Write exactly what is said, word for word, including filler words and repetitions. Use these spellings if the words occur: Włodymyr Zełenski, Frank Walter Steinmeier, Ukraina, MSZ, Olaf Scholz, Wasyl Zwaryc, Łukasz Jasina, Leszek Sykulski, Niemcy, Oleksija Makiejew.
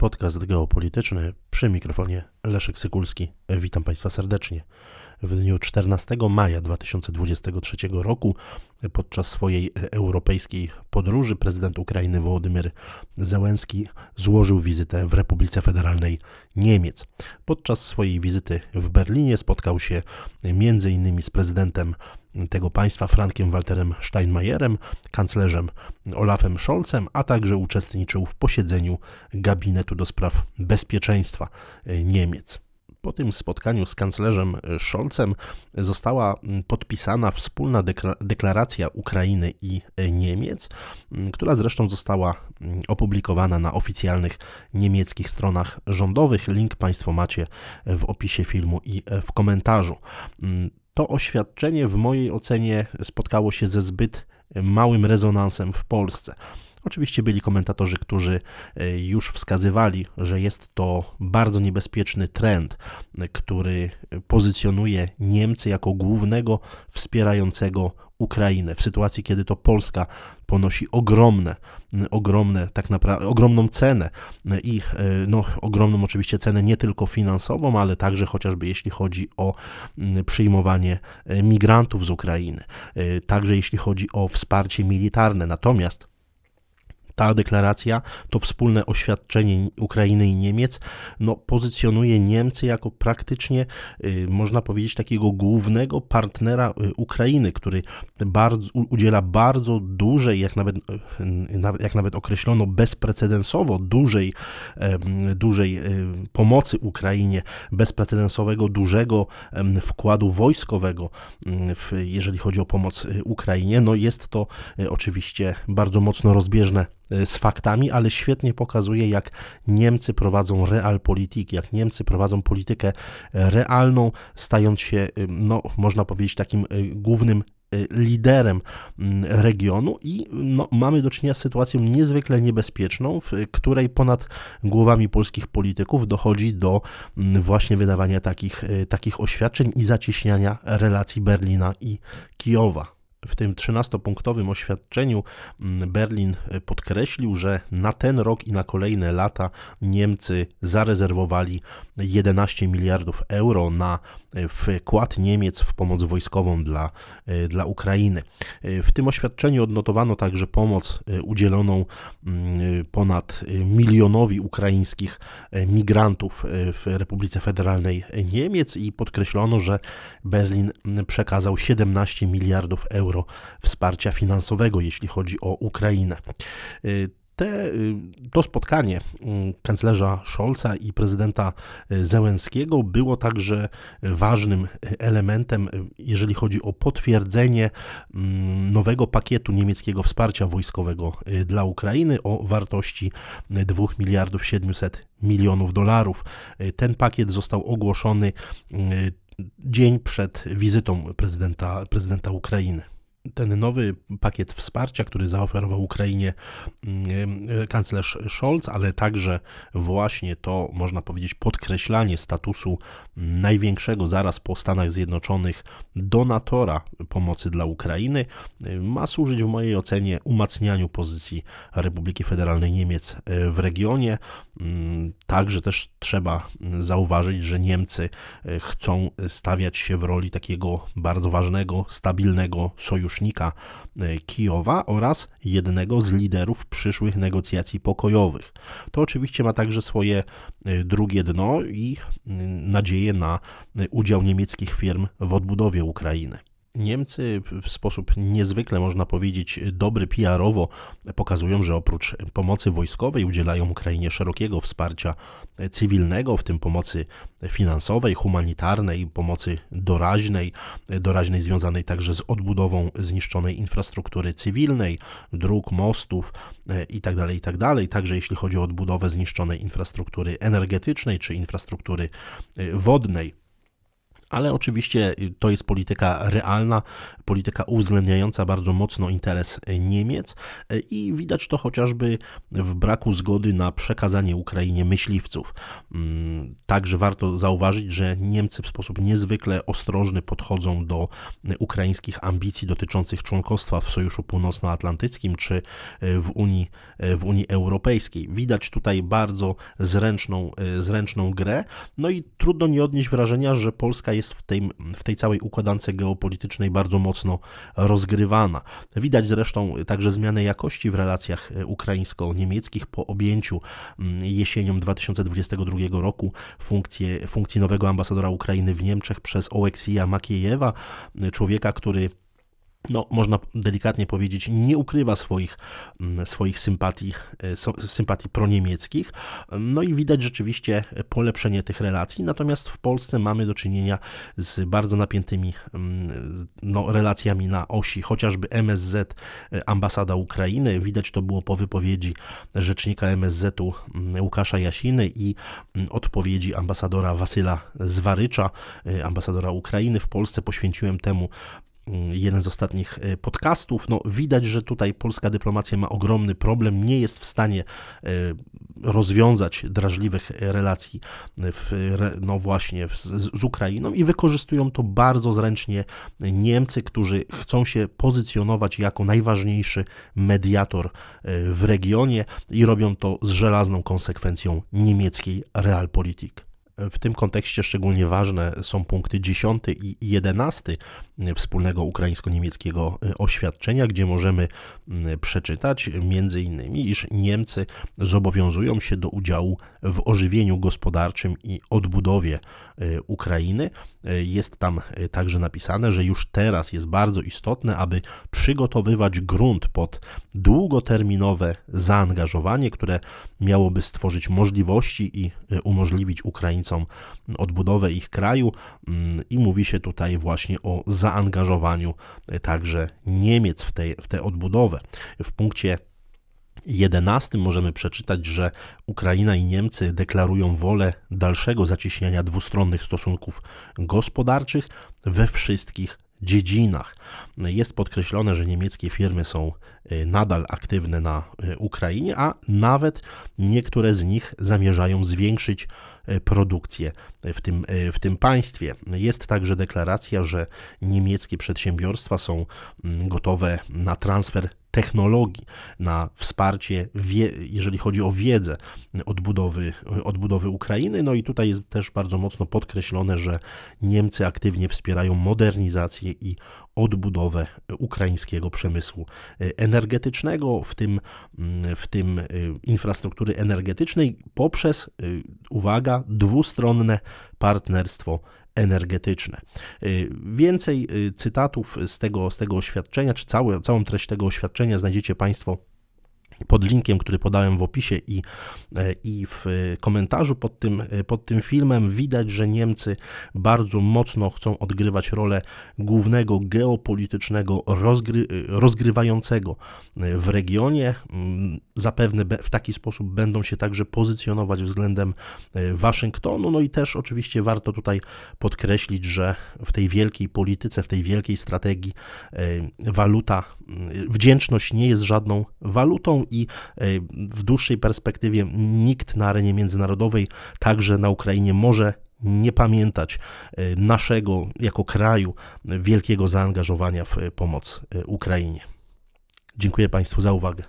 Podcast geopolityczny, przy mikrofonie Leszek Sykulski. Witam Państwa serdecznie. W dniu czternastego maja dwa tysiące dwudziestego trzeciego roku podczas swojej europejskiej podróży prezydent Ukrainy Włodymyr Zełenski złożył wizytę w Republice Federalnej Niemiec. Podczas swojej wizyty w Berlinie spotkał się między innymi z prezydentem tego państwa Frankiem Walterem Steinmeierem, kanclerzem Olafem Scholzem, a także uczestniczył w posiedzeniu gabinetu do spraw bezpieczeństwa Niemiec. Po tym spotkaniu z kanclerzem Scholzem została podpisana wspólna deklaracja Ukrainy i Niemiec, która zresztą została opublikowana na oficjalnych niemieckich stronach rządowych. Link Państwo macie w opisie filmu i w komentarzu. To oświadczenie w mojej ocenie spotkało się ze zbyt małym rezonansem w Polsce. Oczywiście byli komentatorzy, którzy już wskazywali, że jest to bardzo niebezpieczny trend, który pozycjonuje Niemcy jako głównego wspierającego Ukrainę w sytuacji, kiedy to Polska ponosi ogromne, ogromne tak naprawdę ogromną cenę i no, ogromną oczywiście cenę nie tylko finansową, ale także chociażby jeśli chodzi o przyjmowanie migrantów z Ukrainy, także jeśli chodzi o wsparcie militarne. Natomiast ta deklaracja, to wspólne oświadczenie Ukrainy i Niemiec, no, pozycjonuje Niemcy jako praktycznie, można powiedzieć, takiego głównego partnera Ukrainy, który bardzo, udziela bardzo dużej, jak nawet, jak nawet określono, bezprecedensowo dużej, dużej pomocy Ukrainie, bezprecedensowego, dużego wkładu wojskowego, jeżeli chodzi o pomoc Ukrainie. No, jest to oczywiście bardzo mocno rozbieżne z faktami, ale świetnie pokazuje, jak Niemcy prowadzą realpolitik, jak Niemcy prowadzą politykę realną, stając się, no, można powiedzieć, takim głównym liderem regionu i no, mamy do czynienia z sytuacją niezwykle niebezpieczną, w której ponad głowami polskich polityków dochodzi do właśnie wydawania takich, takich oświadczeń i zacieśniania relacji Berlina i Kijowa. W tym trzynastopunktowym oświadczeniu Berlin podkreślił, że na ten rok i na kolejne lata Niemcy zarezerwowali jedenaście miliardów euro na wkład Niemiec w pomoc wojskową dla, dla Ukrainy. W tym oświadczeniu odnotowano także pomoc udzieloną ponad milionowi ukraińskich migrantów w Republice Federalnej Niemiec i podkreślono, że Berlin przekazał siedemnaście miliardów euro wsparcia finansowego, jeśli chodzi o Ukrainę. Te, to spotkanie kanclerza Scholza i prezydenta Zełenskiego było także ważnym elementem, jeżeli chodzi o potwierdzenie nowego pakietu niemieckiego wsparcia wojskowego dla Ukrainy o wartości dwóch miliardów siedmiuset milionów dolarów. Ten pakiet został ogłoszony dzień przed wizytą prezydenta, prezydenta Ukrainy. Ten nowy pakiet wsparcia, który zaoferował Ukrainie kanclerz Scholz, ale także właśnie to, można powiedzieć, podkreślanie statusu największego zaraz po Stanach Zjednoczonych donatora pomocy dla Ukrainy, ma służyć w mojej ocenie umacnianiu pozycji Republiki Federalnej Niemiec w regionie. Także też trzeba zauważyć, że Niemcy chcą stawiać się w roli takiego bardzo ważnego, stabilnego sojusza sojusznika Kijowa oraz jednego z liderów przyszłych negocjacji pokojowych. To oczywiście ma także swoje drugie dno i nadzieję na udział niemieckich firm w odbudowie Ukrainy. Niemcy w sposób niezwykle, można powiedzieć, dobry P R owo pokazują, że oprócz pomocy wojskowej udzielają Ukrainie szerokiego wsparcia cywilnego, w tym pomocy finansowej, humanitarnej, pomocy doraźnej, doraźnej związanej także z odbudową zniszczonej infrastruktury cywilnej, dróg, mostów itd., itd. Także jeśli chodzi o odbudowę zniszczonej infrastruktury energetycznej czy infrastruktury wodnej. ale oczywiście to jest polityka realna, polityka uwzględniająca bardzo mocno interes Niemiec i widać to chociażby w braku zgody na przekazanie Ukrainie myśliwców. Także warto zauważyć, że Niemcy w sposób niezwykle ostrożny podchodzą do ukraińskich ambicji dotyczących członkostwa w Sojuszu Północnoatlantyckim czy w Unii, w Unii Europejskiej. Widać tutaj bardzo zręczną, zręczną grę, no i trudno nie odnieść wrażenia, że Polska jest w tej, w tej całej układance geopolitycznej bardzo mocno rozgrywana. Widać zresztą także zmianę jakości w relacjach ukraińsko-niemieckich po objęciu jesienią dwa tysiące dwudziestego drugiego roku funkcję, funkcji nowego ambasadora Ukrainy w Niemczech przez Oleksija Makiejewa, człowieka, który no, można delikatnie powiedzieć, nie ukrywa swoich, swoich sympatii, sympatii proniemieckich. No i widać rzeczywiście polepszenie tych relacji, natomiast w Polsce mamy do czynienia z bardzo napiętymi no, relacjami na osi, chociażby M S Z, ambasada Ukrainy. Widać to było po wypowiedzi rzecznika M S Z-u Łukasza Jasiny i odpowiedzi ambasadora Wasyla Zwarycza, ambasadora Ukrainy w Polsce. Poświęciłem temu jeden z ostatnich podcastów. No, widać, że tutaj polska dyplomacja ma ogromny problem, nie jest w stanie rozwiązać drażliwych relacji w, no właśnie z, z Ukrainą i wykorzystują to bardzo zręcznie Niemcy, którzy chcą się pozycjonować jako najważniejszy mediator w regionie i robią to z żelazną konsekwencją niemieckiej Realpolitik. W tym kontekście szczególnie ważne są punkty dziesiąty i jedenasty wspólnego ukraińsko-niemieckiego oświadczenia, gdzie możemy przeczytać między innymi, iż Niemcy zobowiązują się do udziału w ożywieniu gospodarczym i odbudowie Ukrainy. Jest tam także napisane, że już teraz jest bardzo istotne, aby przygotowywać grunt pod długoterminowe zaangażowanie, które miałoby stworzyć możliwości i umożliwić Ukraińcom odbudowę ich kraju i mówi się tutaj właśnie o zaangażowaniu także Niemiec w, tej, w tę odbudowę. W punkcie jedenastym możemy przeczytać, że Ukraina i Niemcy deklarują wolę dalszego zacieśniania dwustronnych stosunków gospodarczych we wszystkich dziedzinach. Jest podkreślone, że niemieckie firmy są nadal aktywne na Ukrainie, a nawet niektóre z nich zamierzają zwiększyć produkcję w tym, w tym państwie. Jest także deklaracja, że niemieckie przedsiębiorstwa są gotowe na transfer technologii, na wsparcie, jeżeli chodzi o wiedzę odbudowy, odbudowy Ukrainy. No i tutaj jest też bardzo mocno podkreślone, że Niemcy aktywnie wspierają modernizację i odbudowę ukraińskiego przemysłu energetycznego, w tym, w tym infrastruktury energetycznej poprzez, uwaga, dwustronne partnerstwo energetyczne. Więcej cytatów z tego, z tego oświadczenia, czy całe, całą treść tego oświadczenia znajdziecie Państwo pod linkiem, który podałem w opisie i, i w komentarzu pod tym, pod tym filmem. Widać, że Niemcy bardzo mocno chcą odgrywać rolę głównego geopolitycznego rozgry, rozgrywającego w regionie. Zapewne w taki sposób będą się także pozycjonować względem Waszyngtonu. No i też oczywiście warto tutaj podkreślić, że w tej wielkiej polityce, w tej wielkiej strategii waluta, wdzięczność nie jest żadną walutą i w dłuższej perspektywie nikt na arenie międzynarodowej, także na Ukrainie, może nie pamiętać naszego jako kraju wielkiego zaangażowania w pomoc Ukrainie. Dziękuję Państwu za uwagę.